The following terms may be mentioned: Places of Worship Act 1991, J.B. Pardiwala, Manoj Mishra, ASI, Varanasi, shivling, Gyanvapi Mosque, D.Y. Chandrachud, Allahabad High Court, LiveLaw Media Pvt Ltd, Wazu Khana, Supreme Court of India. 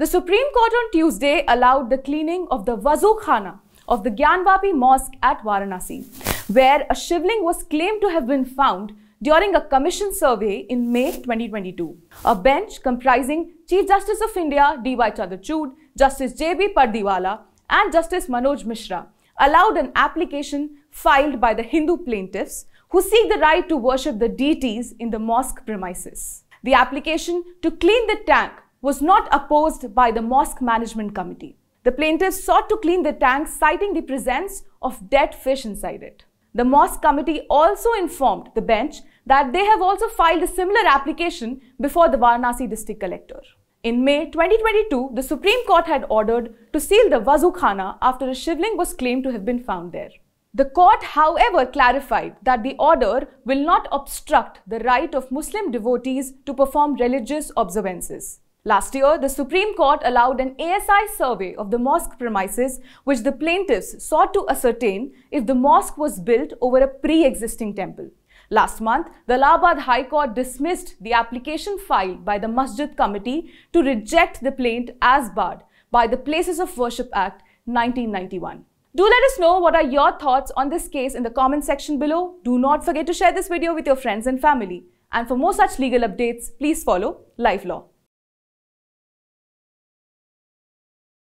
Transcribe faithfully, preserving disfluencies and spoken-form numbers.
The Supreme Court on Tuesday allowed the cleaning of the Wazu Khana of the Gyanvapi Mosque at Varanasi, where a shivling was claimed to have been found during a commission survey in May twenty twenty-two. A bench comprising Chief Justice of India D Y Chandrachud, Justice J B Pardiwala and Justice Manoj Mishra allowed an application filed by the Hindu plaintiffs who seek the right to worship the deities in the mosque premises. The application to clean the tank was not opposed by the Mosque Management Committee. The plaintiffs sought to clean the tank, citing the presence of dead fish inside it. The Mosque Committee also informed the bench that they have also filed a similar application before the Varanasi District Collector. In May twenty twenty-two, the Supreme Court had ordered to seal the Wazu Khana after a shivling was claimed to have been found there. The court, however, clarified that the order will not obstruct the right of Muslim devotees to perform religious observances. Last year, the Supreme Court allowed an A S I survey of the mosque premises, which the plaintiffs sought to ascertain if the mosque was built over a pre-existing temple. Last month, the Allahabad High Court dismissed the application filed by the Masjid Committee to reject the plaint as barred by the Places of Worship Act nineteen ninety-one. Do let us know what are your thoughts on this case in the comment section below. Do not forget to share this video with your friends and family. And for more such legal updates, please follow Live Law.